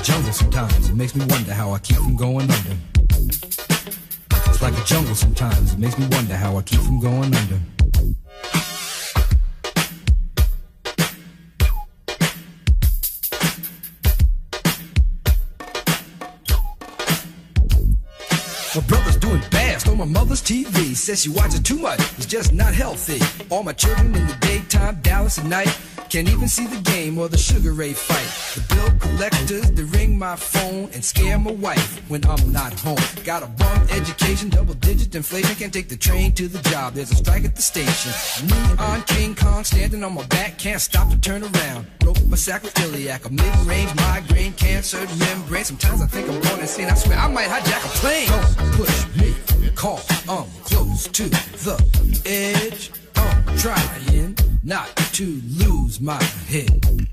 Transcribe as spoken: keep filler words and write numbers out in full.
a jungle sometimes. It makes me wonder how I keep from going under. It's like a jungle sometimes. It makes me wonder how I keep from going under. My brother's doing fast on my mother's T V. Says she watches too much, it's just not healthy. All my children in the daytime, Dallas at night. Can't even see the game or the Sugar Ray fight. The bill collectors, they ring my phone and scare my wife when I'm not home. Got a bum education, double digit inflation. Can't take the train to the job, there's a strike at the station. Neon King Kong standing on my back, can't stop to turn around. Broke my sacroiliac, a mid-range migraine, cancer membrane. Sometimes I think I'm going insane, I swear I might hijack a plane. Go. Push me, call, I'm close to the edge. I'm trying not to lose my head.